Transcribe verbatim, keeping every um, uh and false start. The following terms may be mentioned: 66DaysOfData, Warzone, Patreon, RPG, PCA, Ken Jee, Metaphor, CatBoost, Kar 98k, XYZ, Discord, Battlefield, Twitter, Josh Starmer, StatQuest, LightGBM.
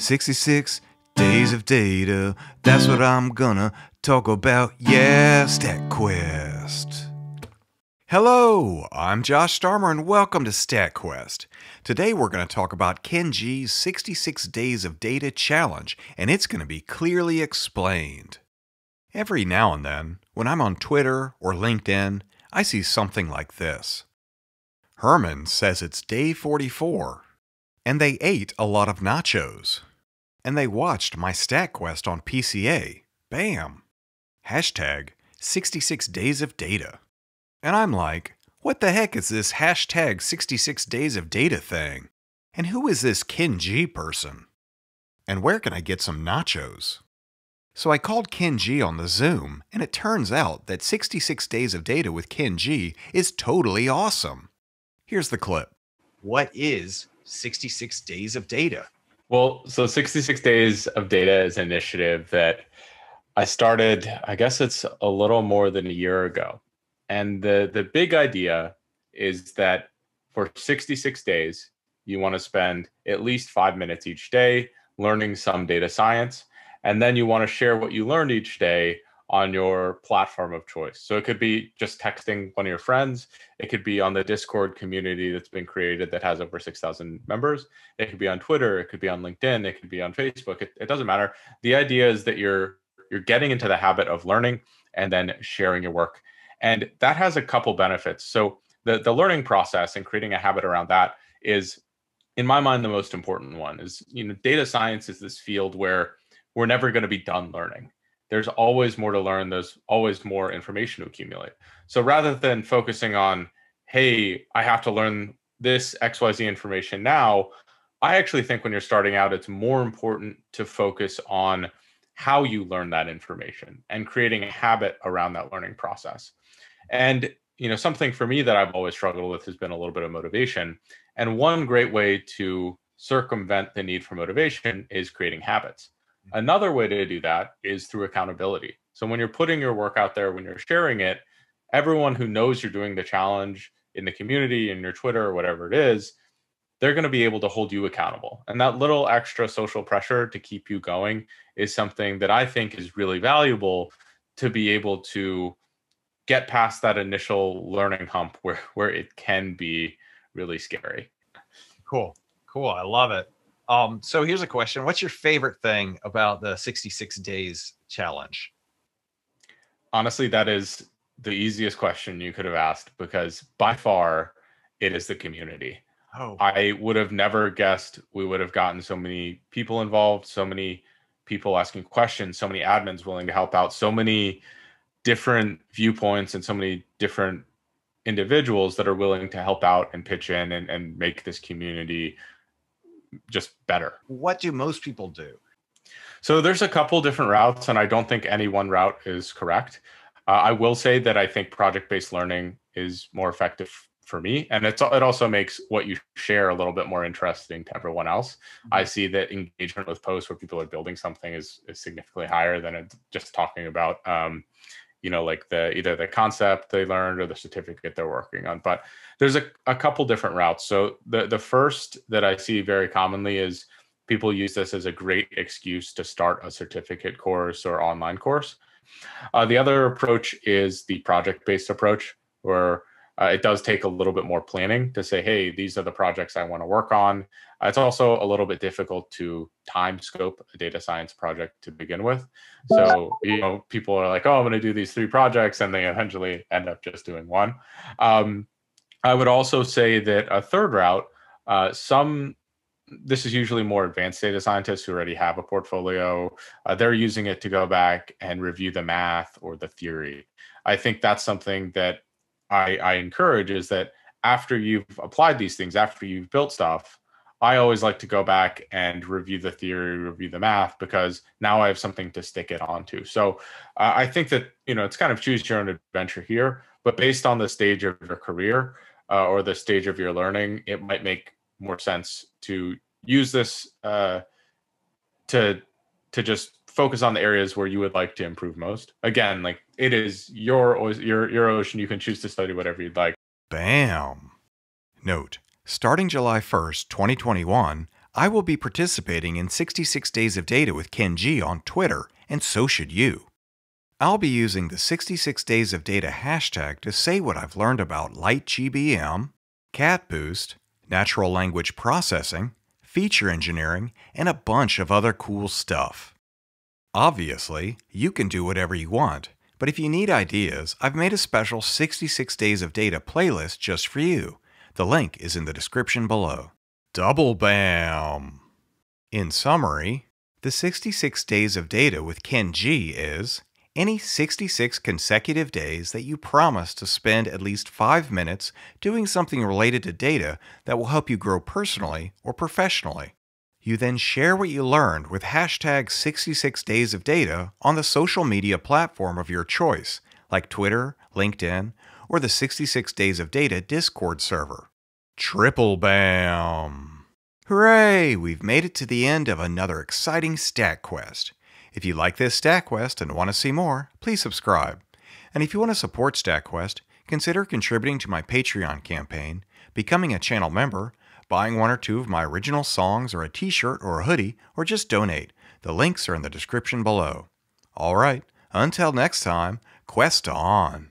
sixty-six days of data, that's what I'm gonna talk about, yeah, StatQuest. Hello, I'm Josh Starmer and welcome to StatQuest. Today we're going to talk about Ken Jee's sixty-six Days of Data Challenge, and it's going to be clearly explained. Every now and then, when I'm on Twitter or LinkedIn, I see something like this. Herman says it's day forty-four, and they ate a lot of nachos, and they watched my StatQuest on P C A. Bam! Hashtag sixty-six Days of Data. And I'm like, what the heck is this hashtag sixty-six days of data thing? And who is this Ken Jee person? And where can I get some nachos? So I called Ken Jee on the Zoom, and it turns out that sixty-six days of data with Ken Jee is totally awesome. Here's the clip. What is sixty-six days of data? Well, so sixty-six days of data is an initiative that I started, I guess it's a little more than a year ago. And the, the big idea is that for sixty-six days, you want to spend at least five minutes each day learning some data science. And then you want to share what you learned each day on your platform of choice. So it could be just texting one of your friends. It could be on the Discord community that's been created that has over six thousand members. It could be on Twitter. It could be on LinkedIn. It could be on Facebook. It, it doesn't matter. The idea is that you're, you're getting into the habit of learning and then sharing your work. And that has a couple benefits. So the, the learning process and creating a habit around that is, in my mind, the most important one is, you know, data science is this field where we're never going to be done learning. There's always more to learn. There's always more information to accumulate. So rather than focusing on, hey, I have to learn this X Y Z information now, I actually think when you're starting out, it's more important to focus on how you learn that information and creating a habit around that learning process. And, you know, something for me that I've always struggled with has been a little bit of motivation. And one great way to circumvent the need for motivation is creating habits. Another way to do that is through accountability. So when you're putting your work out there, when you're sharing it, everyone who knows you're doing the challenge in the community, in your Twitter or whatever it is, they're going to be able to hold you accountable. And that little extra social pressure to keep you going is something that I think is really valuable to be able to get past that initial learning hump where, where it can be really scary. Cool. Cool. I love it. Um, so here's a question. What's your favorite thing about the sixty-six days challenge? Honestly, that is the easiest question you could have asked because by far it is the community. Oh. I would have never guessed we would have gotten so many people involved, so many people asking questions, so many admins willing to help out, so many different viewpoints and so many different individuals that are willing to help out and pitch in and, and make this community just better. What do most people do? So there's a couple different routes, and I don't think any one route is correct. Uh, I will say that I think project-based learning is more effective for me, and it's, it also makes what you share a little bit more interesting to everyone else. Mm-hmm. I see that engagement with posts where people are building something is, is significantly higher than it's just talking about, um, you know, like the either the concept they learned or the certificate they're working on. But there's a, a couple different routes. So the, the first that I see very commonly is people use this as a great excuse to start a certificate course or online course. Uh, the other approach is the project-based approach, where Uh, it does take a little bit more planning to say, hey, these are the projects I want to work on. Uh, it's also a little bit difficult to time scope a data science project to begin with. So, you know, people are like, oh, I'm going to do these three projects, and they eventually end up just doing one. Um, I would also say that a third route, uh, some, this is usually more advanced data scientists who already have a portfolio. Uh, they're using it to go back and review the math or the theory. I think that's something that I, I encourage is that after you've applied these things, after you've built stuff, I always like to go back and review the theory, review the math, because now I have something to stick it onto. So uh, I think that, you know, it's kind of choose your own adventure here, but based on the stage of your career uh, or the stage of your learning, it might make more sense to use this uh, to to just focus on the areas where you would like to improve most. Again, like it is your, your, your ocean. You can choose to study whatever you'd like. Bam. Note, starting July first, twenty twenty-one, I will be participating in sixty-six days of data with Ken Jee on Twitter, and so should you. I'll be using the sixty-six days of data hashtag to say what I've learned about LightGBM, CatBoost, natural language processing, feature engineering, and a bunch of other cool stuff. Obviously, you can do whatever you want, but if you need ideas, I've made a special sixty-six days of data playlist just for you. The link is in the description below. Double bam! In summary, the sixty-six days of data with Ken Jee is any sixty-six consecutive days that you promise to spend at least five minutes doing something related to data that will help you grow personally or professionally. You then share what you learned with hashtag sixty-six days of data on the social media platform of your choice, like Twitter, LinkedIn, or the sixty-six days of data Discord server. Triple bam! Hooray! We've made it to the end of another exciting StatQuest. If you like this StatQuest and want to see more, please subscribe. And if you want to support StatQuest, consider contributing to my Patreon campaign, becoming a channel member, buying one or two of my original songs or a t-shirt or a hoodie, or just donate. The links are in the description below. Alright, until next time, quest on!